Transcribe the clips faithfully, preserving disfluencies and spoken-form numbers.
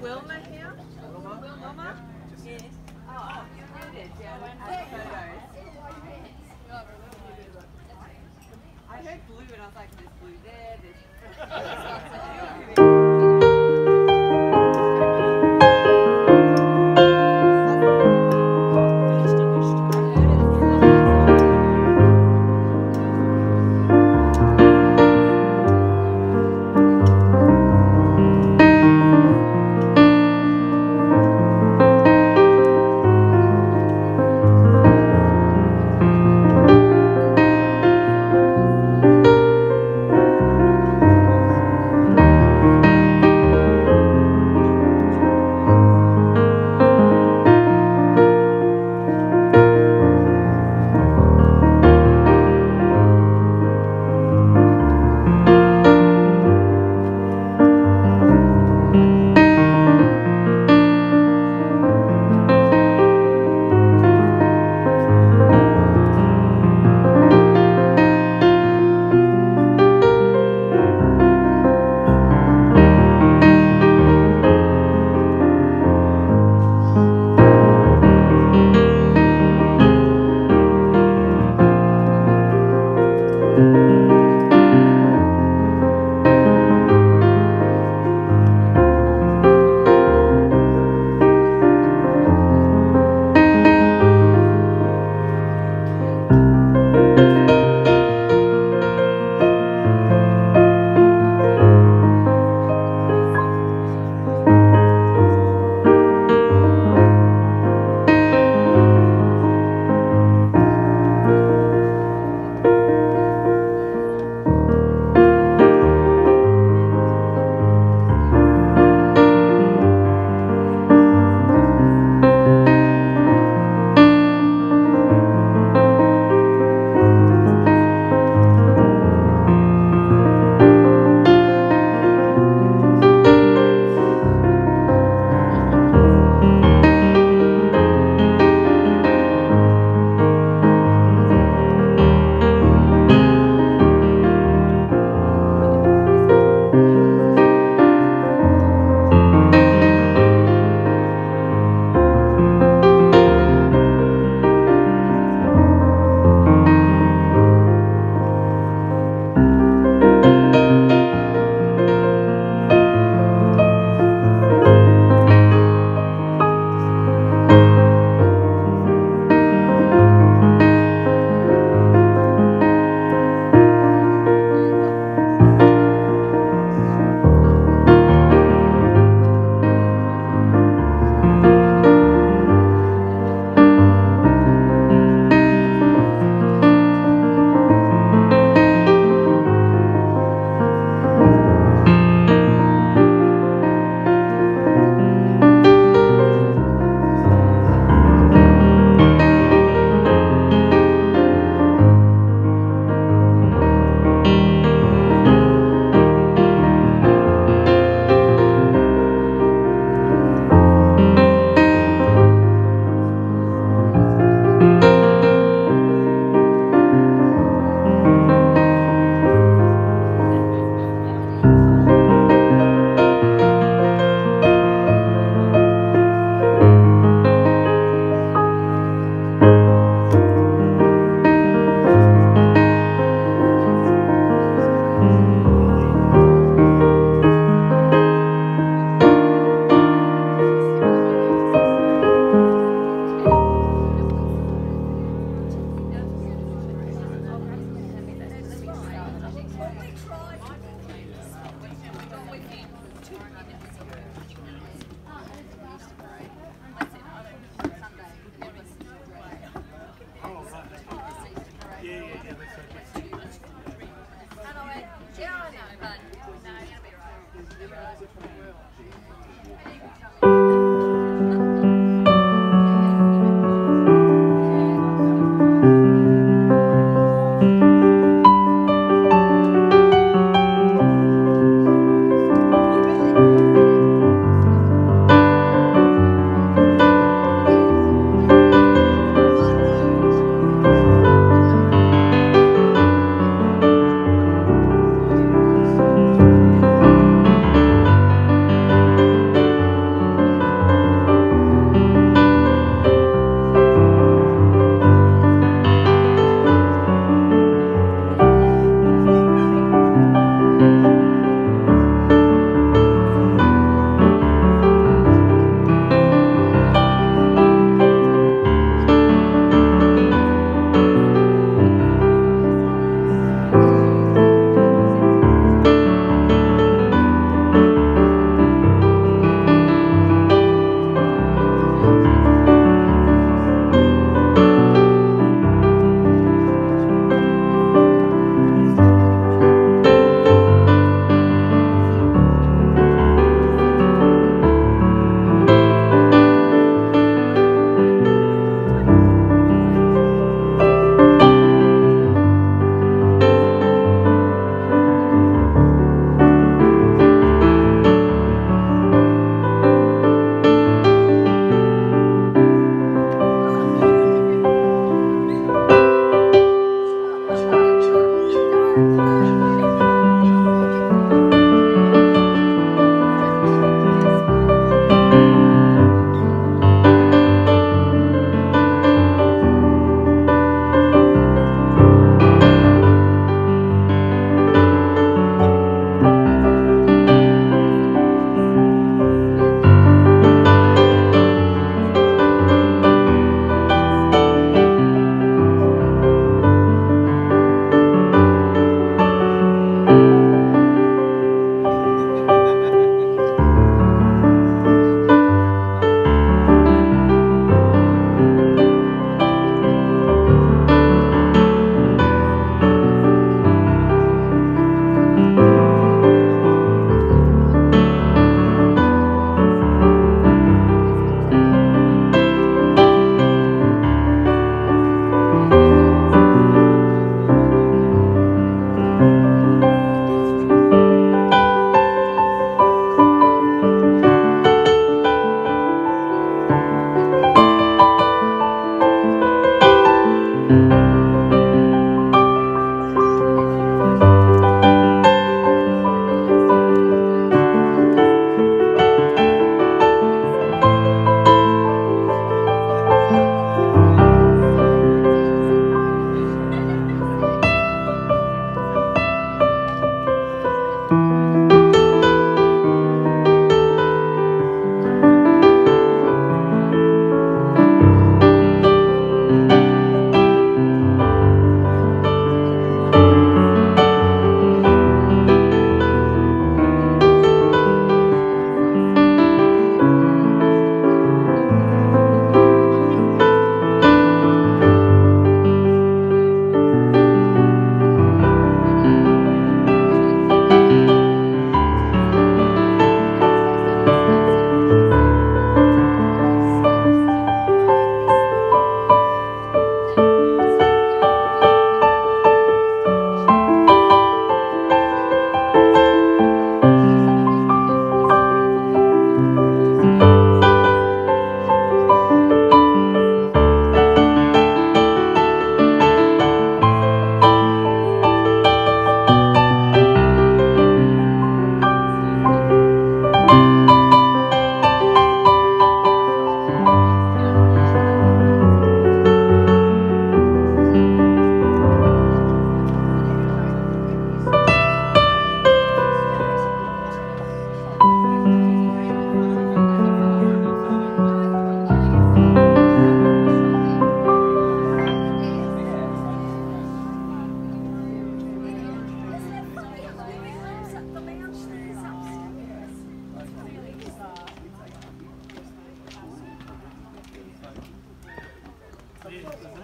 Wilma here? Wilma? Wilma? Yes. Oh, you muted, yeah. I heard blue and I was like, there's blue there, there's blue. Thank you.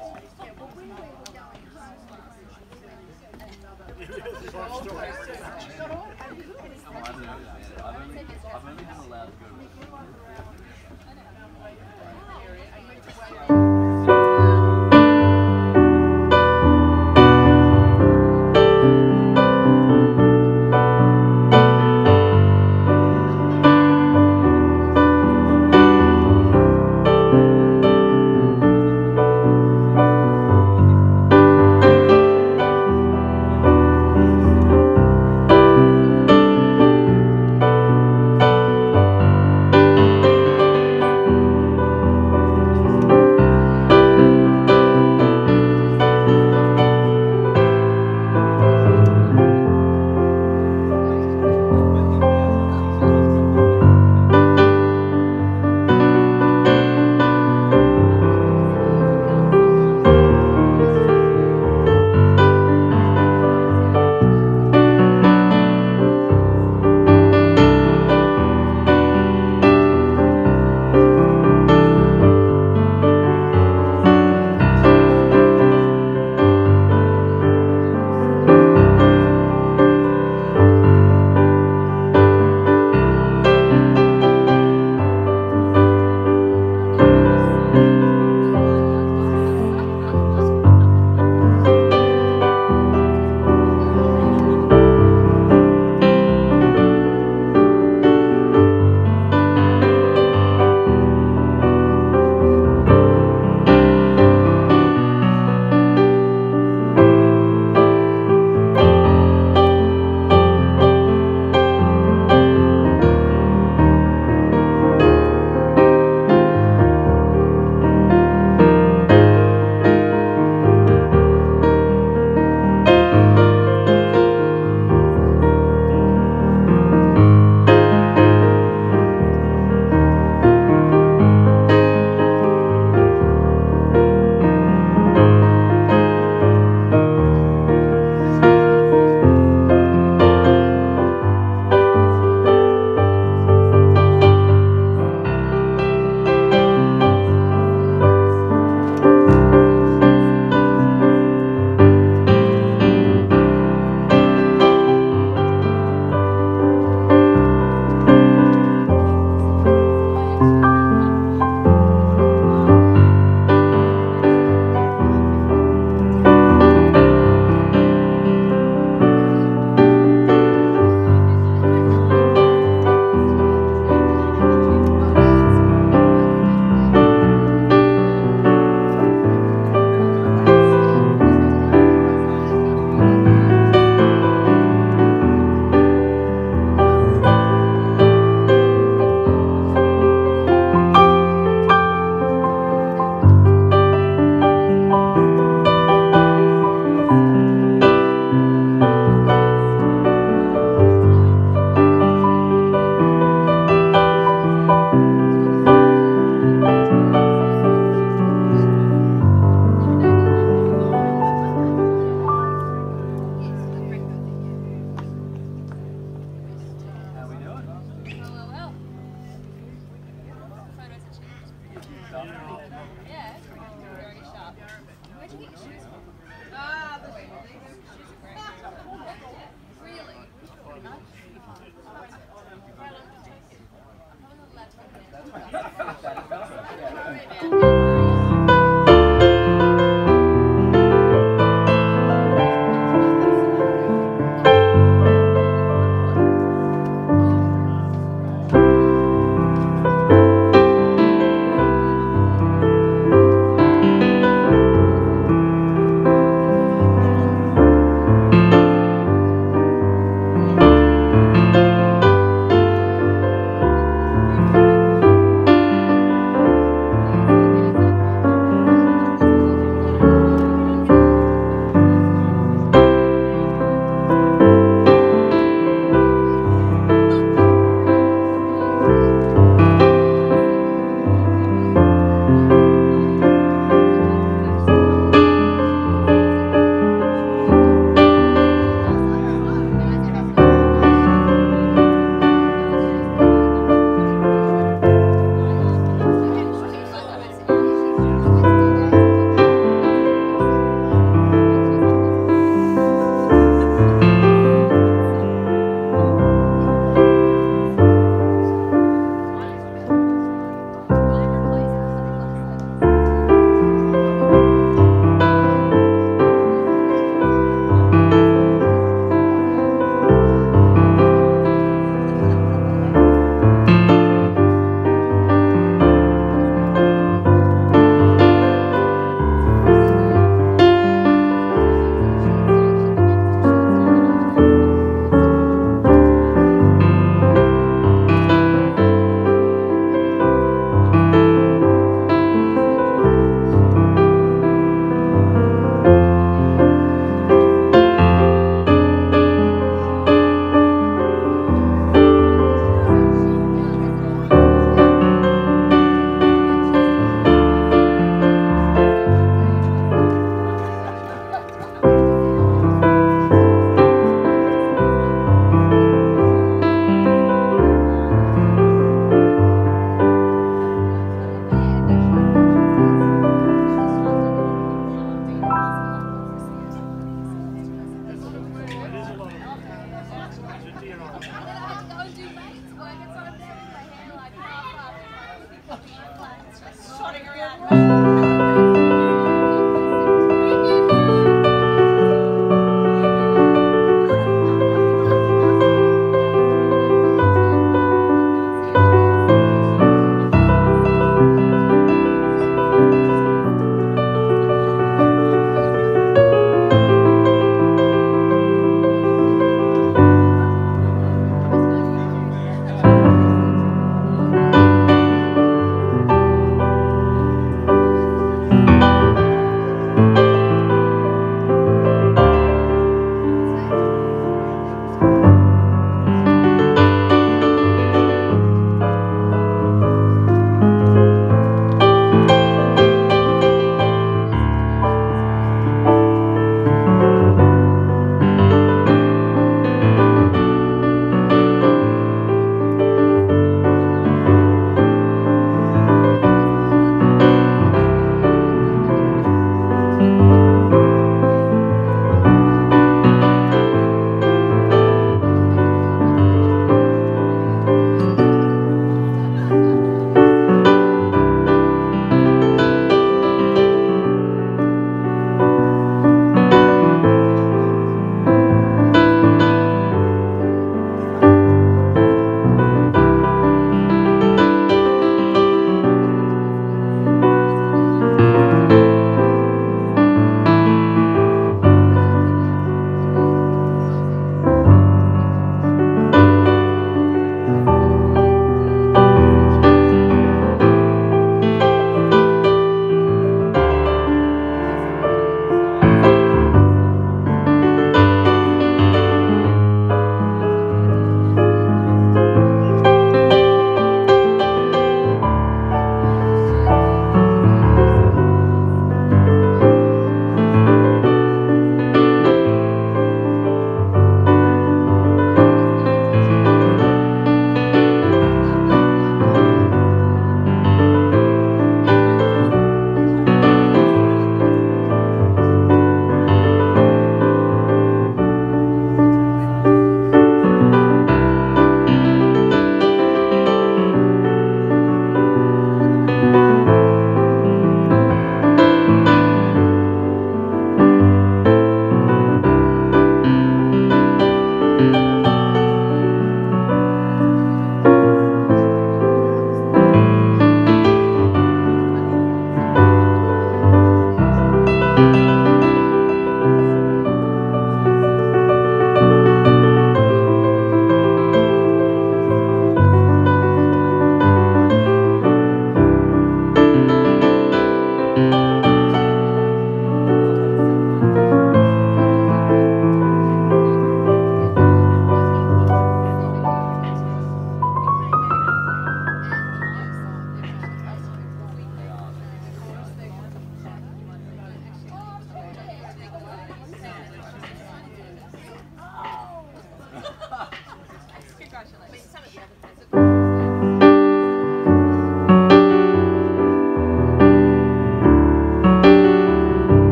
I've only been allowed to go to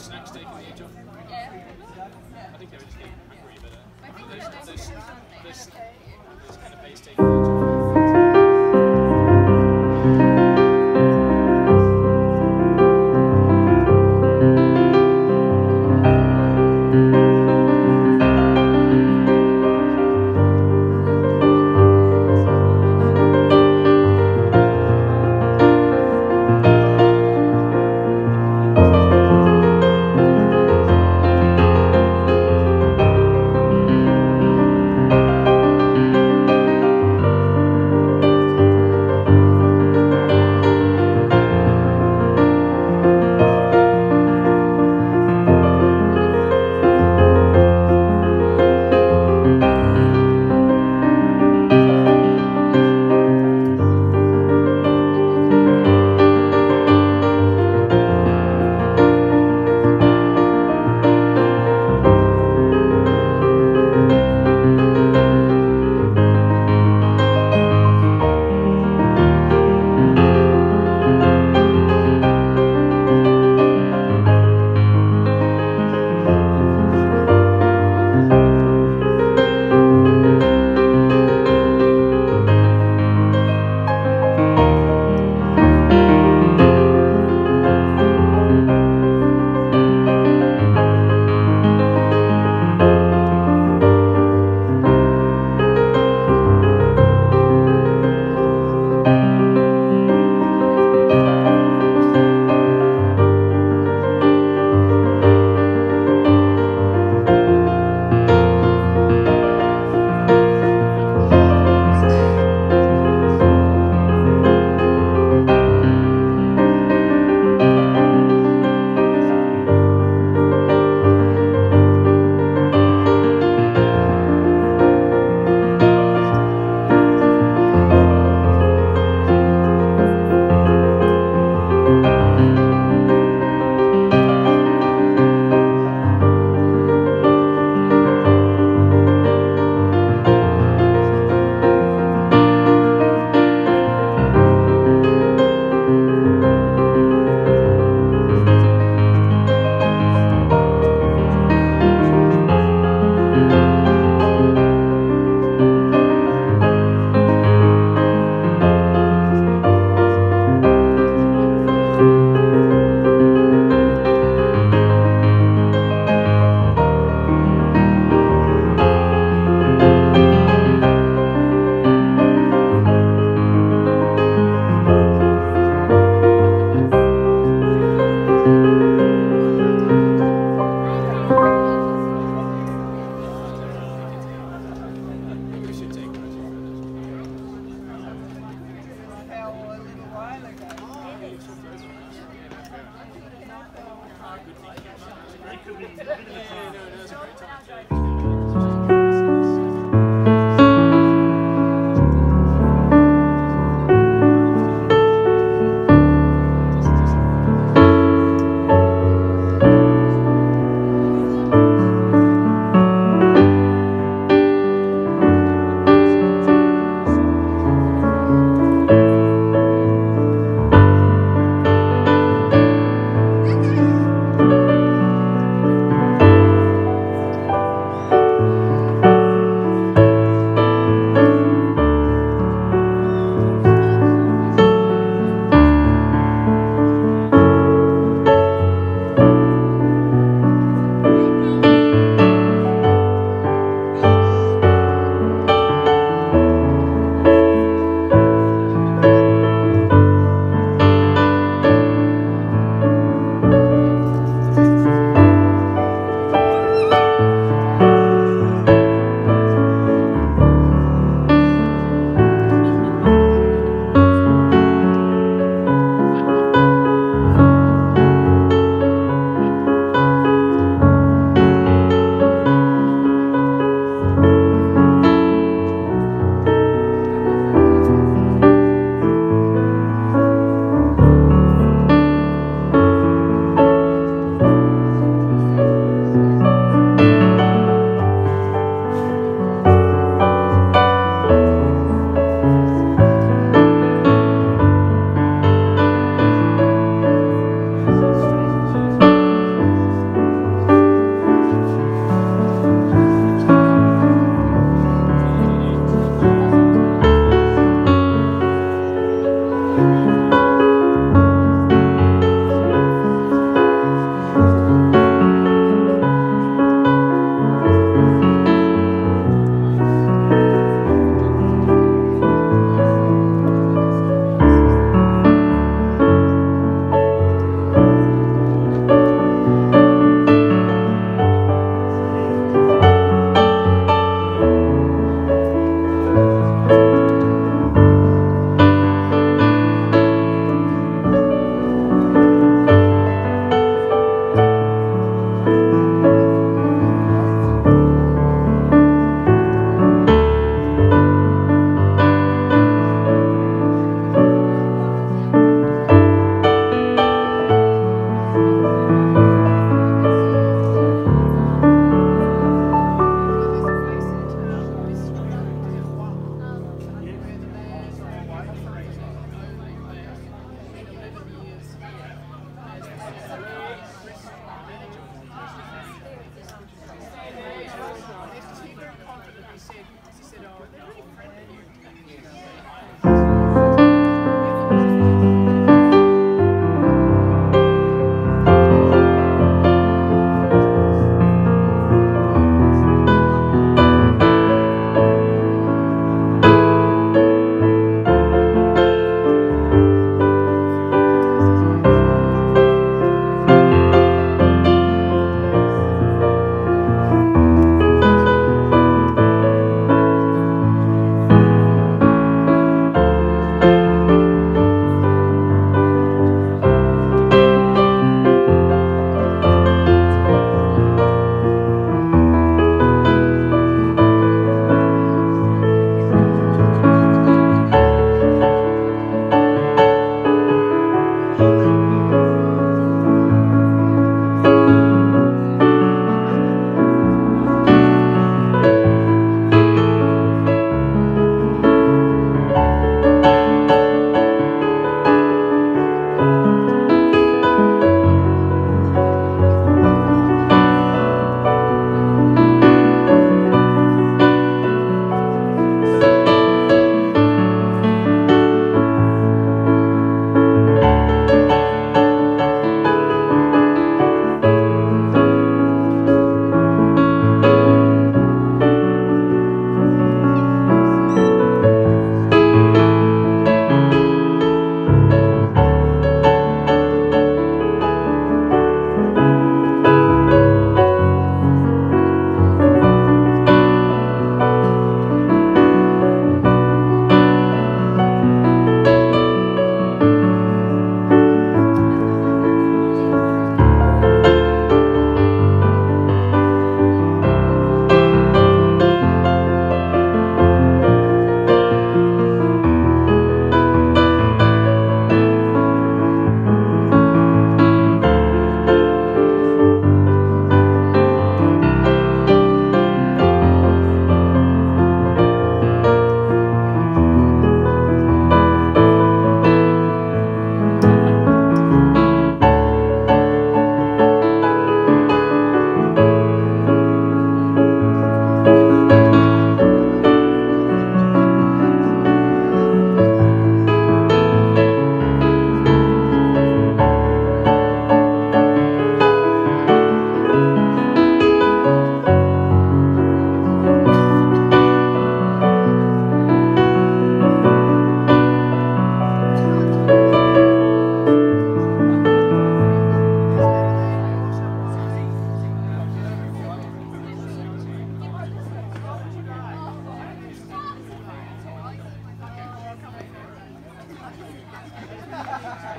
those snacks taking the edge off? Yeah. I think they were just getting hungry, but uh, those, those, those, those kind of base taking the edge off.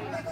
Music.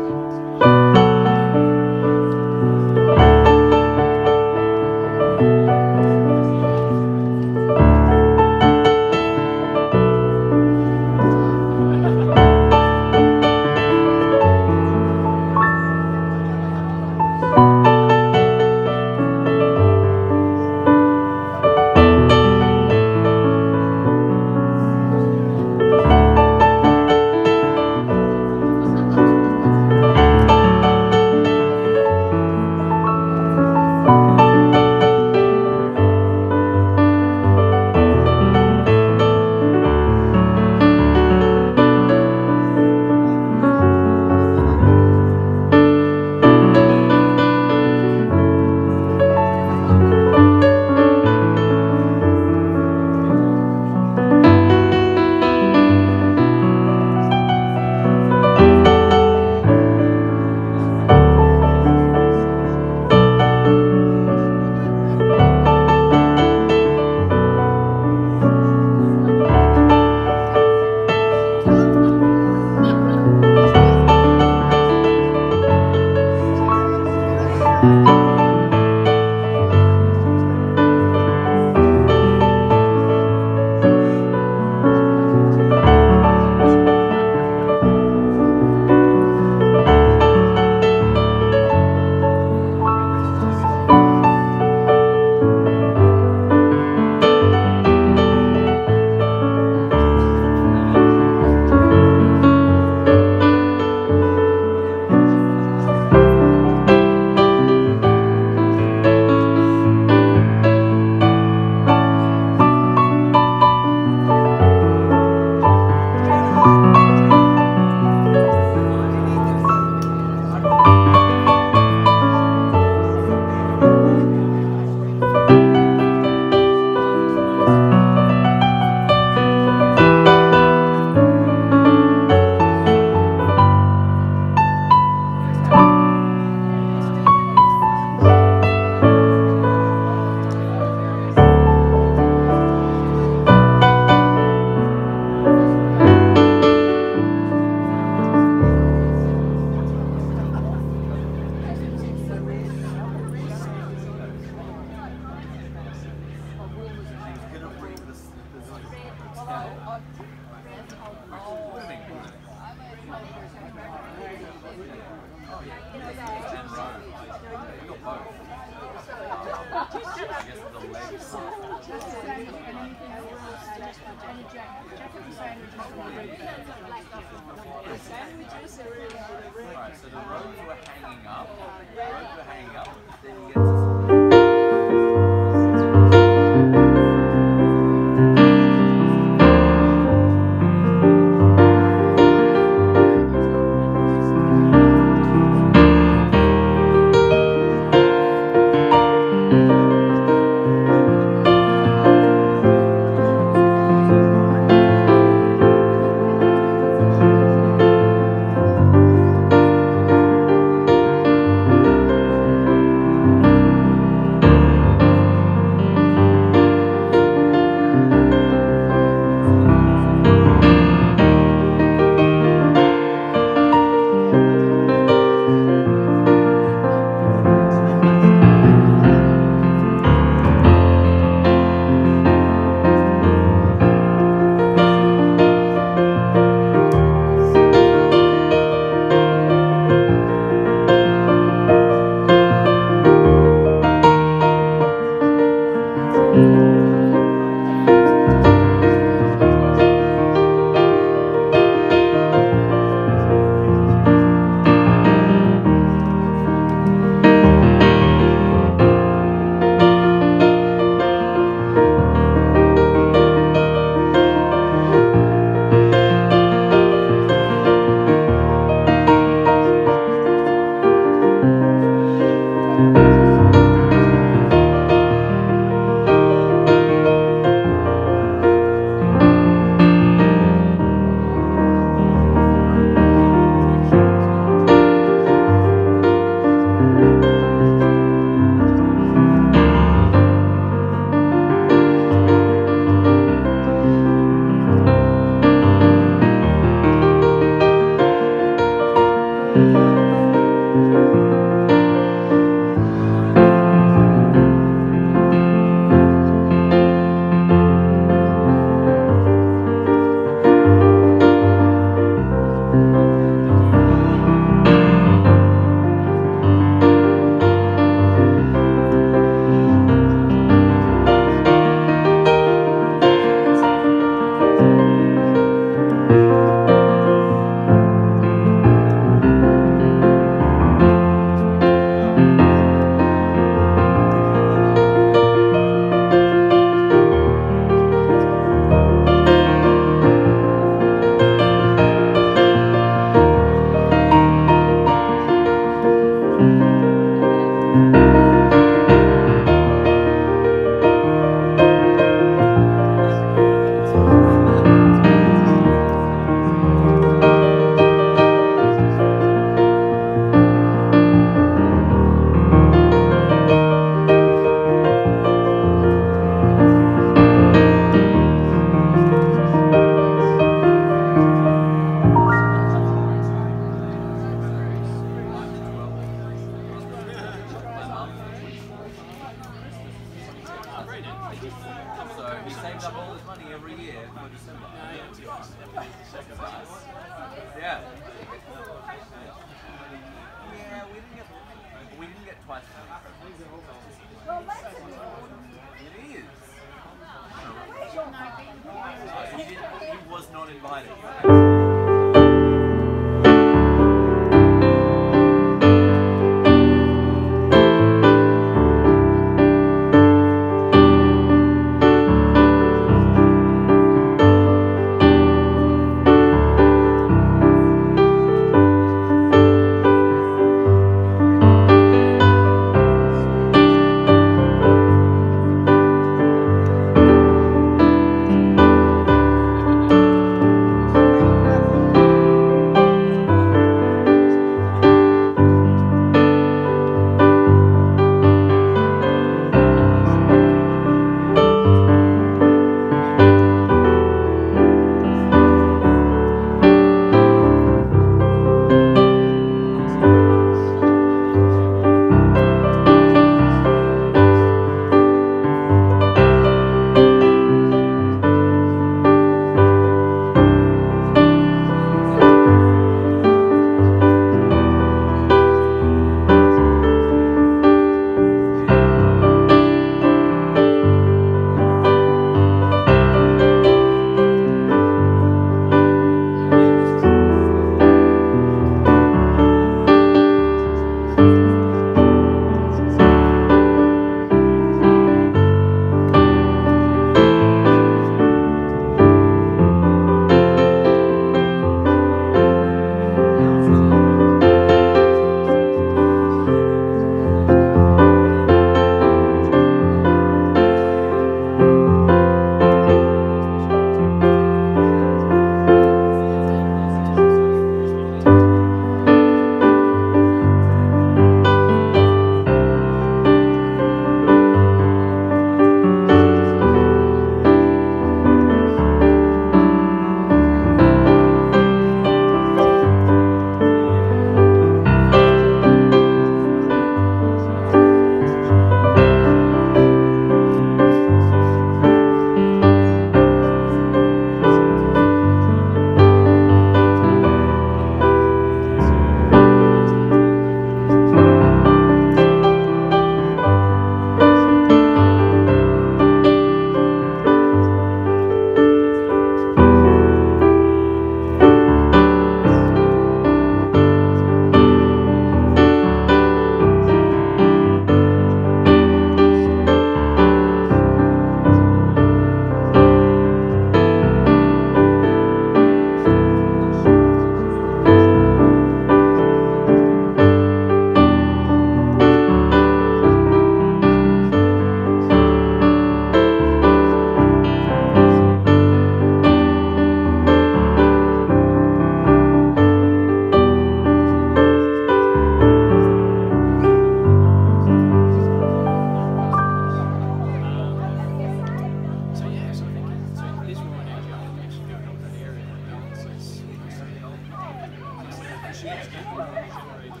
actually is getting more accelerated.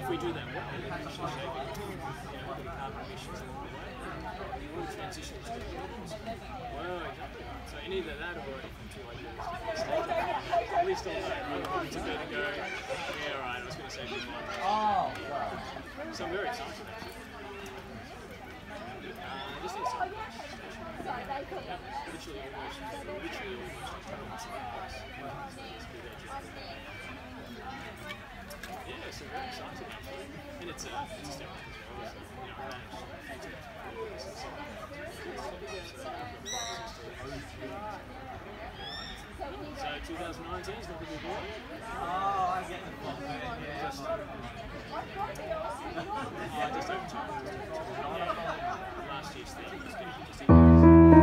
If we do that, we're actually shaping the carbon emissions a little bit. We want to transition to the vehicles. Well, exactly. So in either that or if I'm too late, at least on that, I'm to be to go, yeah, all right, I was going to say good morning. Oh, wow. So I'm very excited, actually. Uh, just excited. Yeah, literally almost, literally almost yeah, so very exciting actually. And it's a, it's a step up as well, so, you know, I managed to take it so so twenty nineteen is not going to be boring. Oh, I get the plot there, yeah. Just, yeah, just over time. Yeah, last year's thing was going to be just increasing. Thank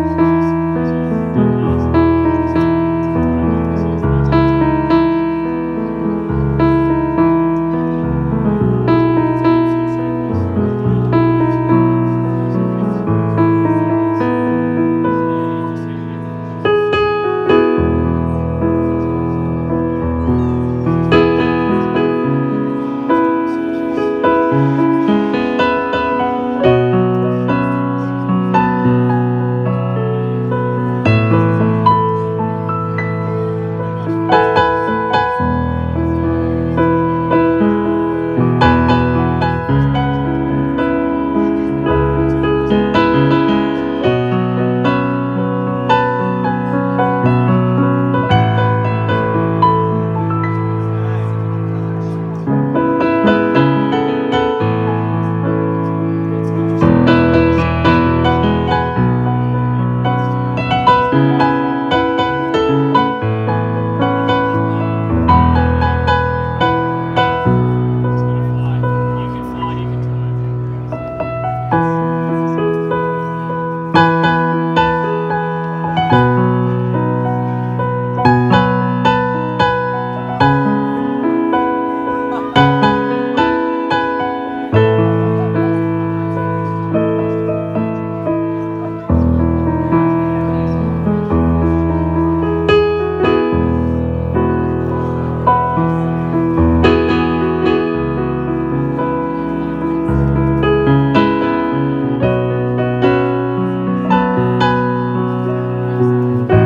you.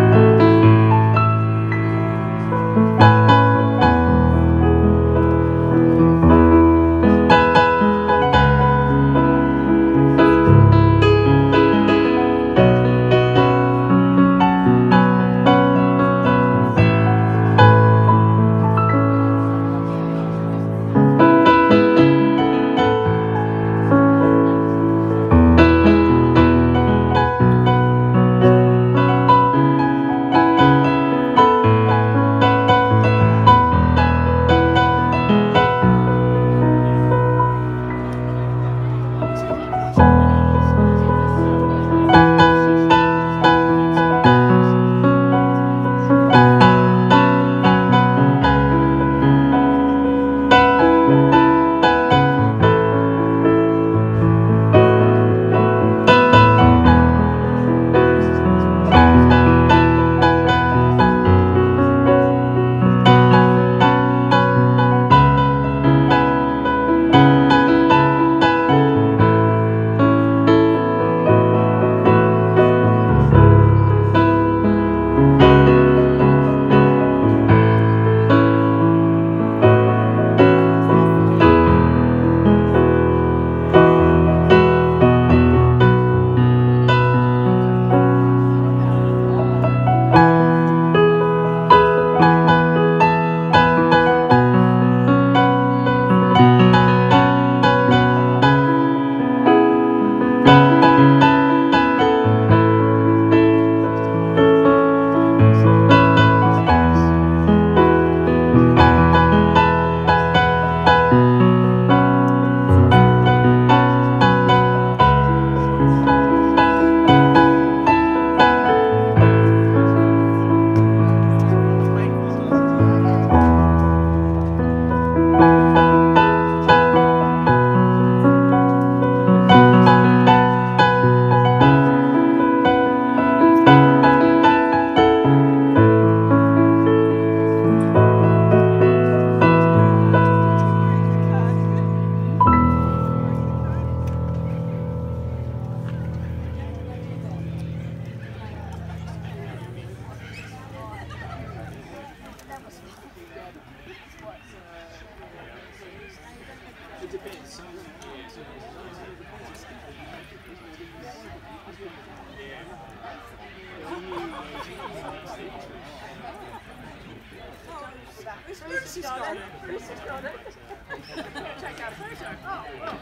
Bruce has got it. Bruce has got it. Check out Bruce. Oh, well.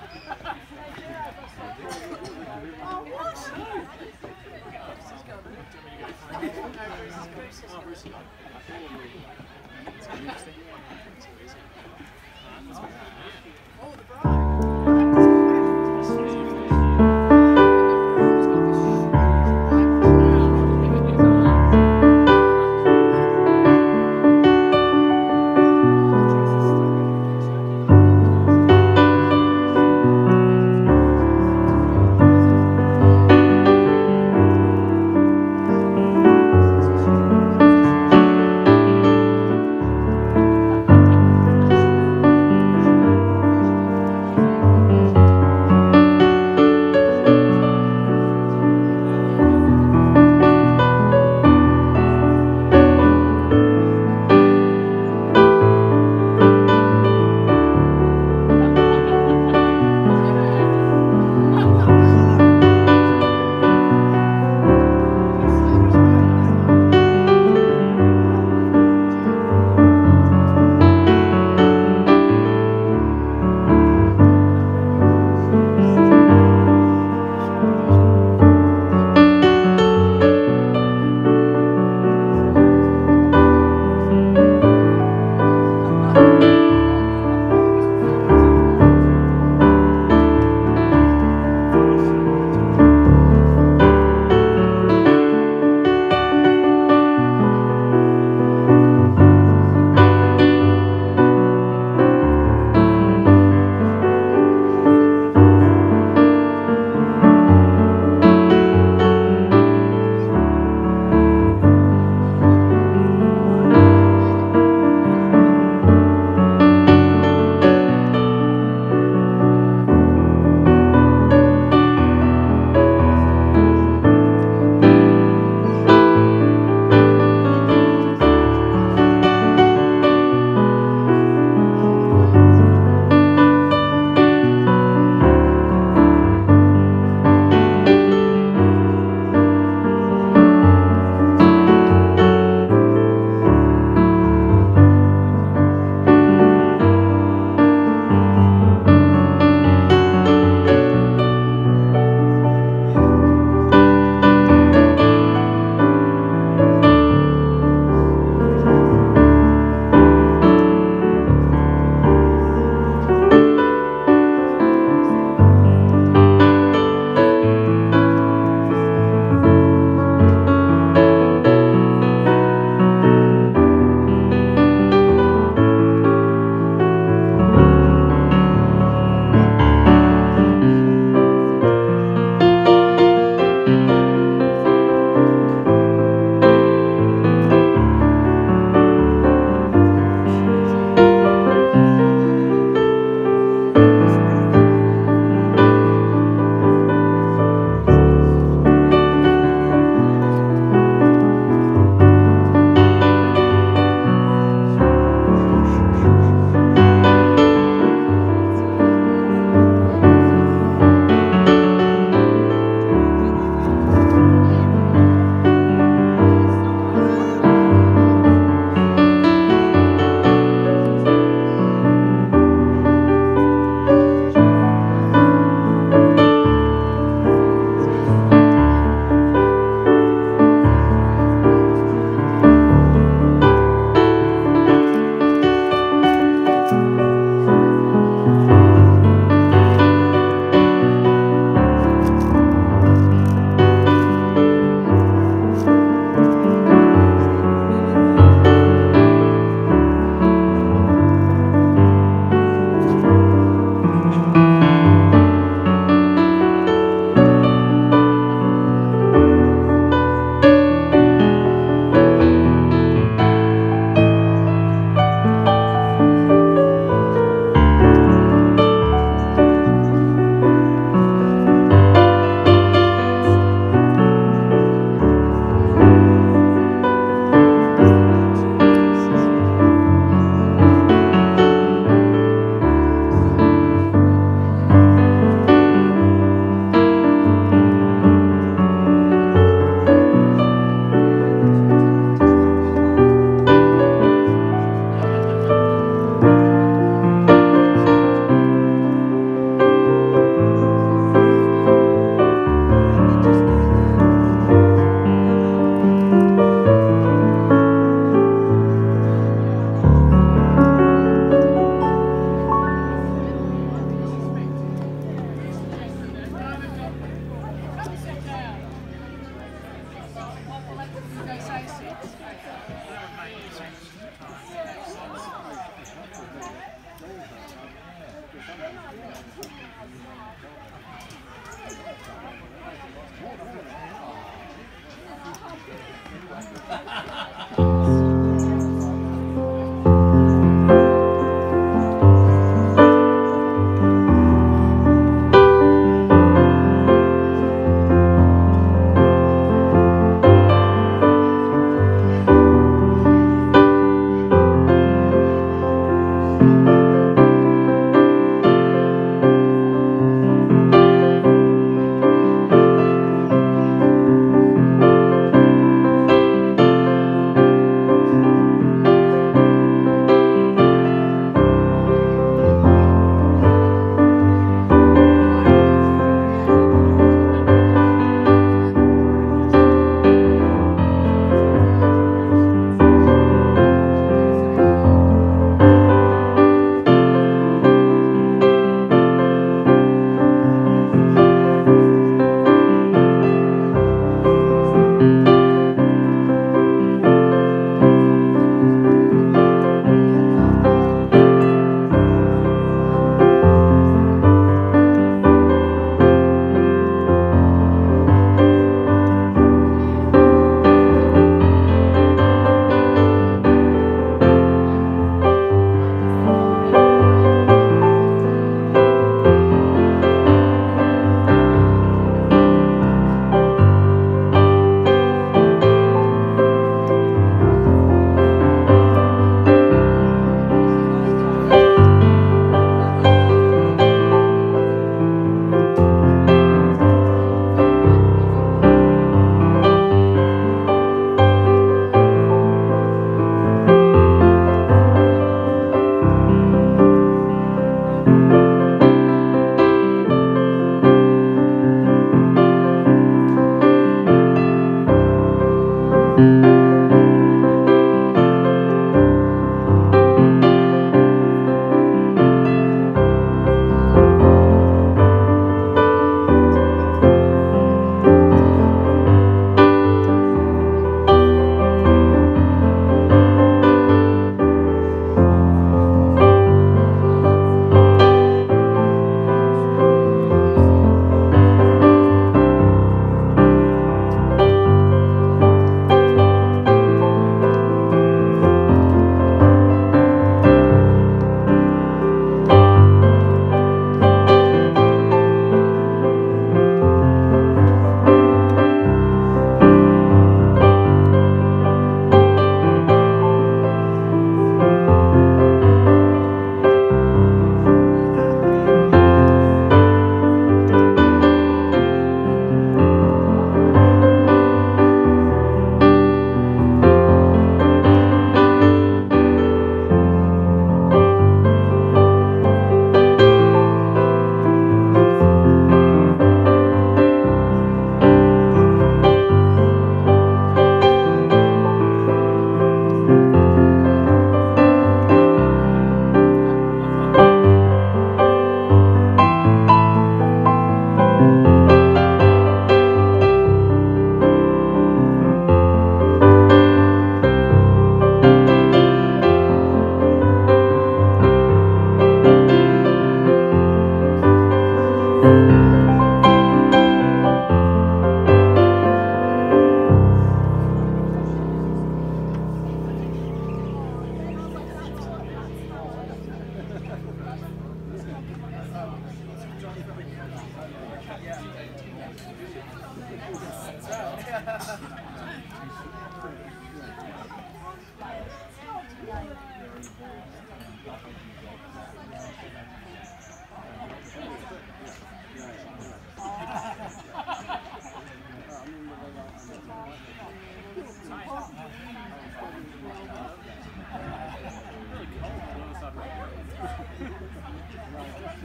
Oh, what? Bruce has got it. No, Bruce has, Bruce has got it. Oh, the bride.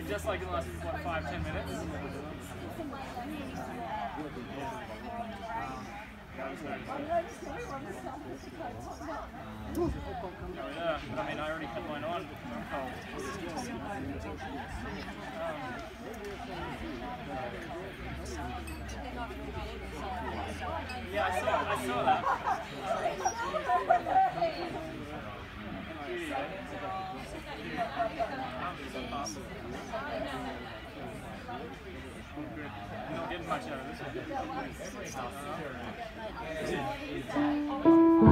Just like in the last what, five, ten minutes. Yeah, I mean, I already put mine on. Yeah, I saw, I saw that. Yeah. You don't get much out of this one.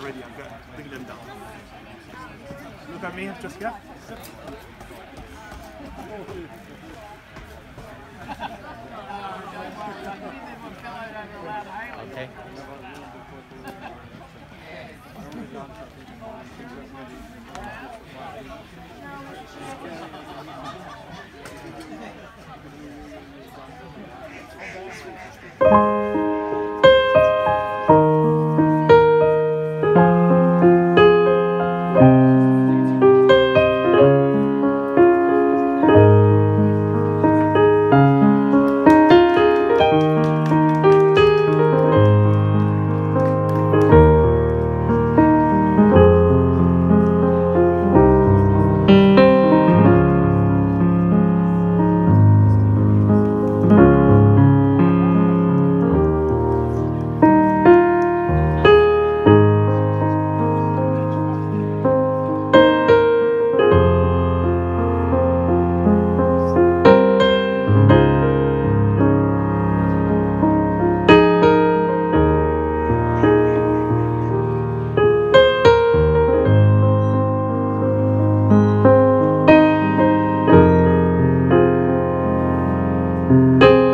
already. I'm gonna bring them down. Look at me, just here. Okay. Music.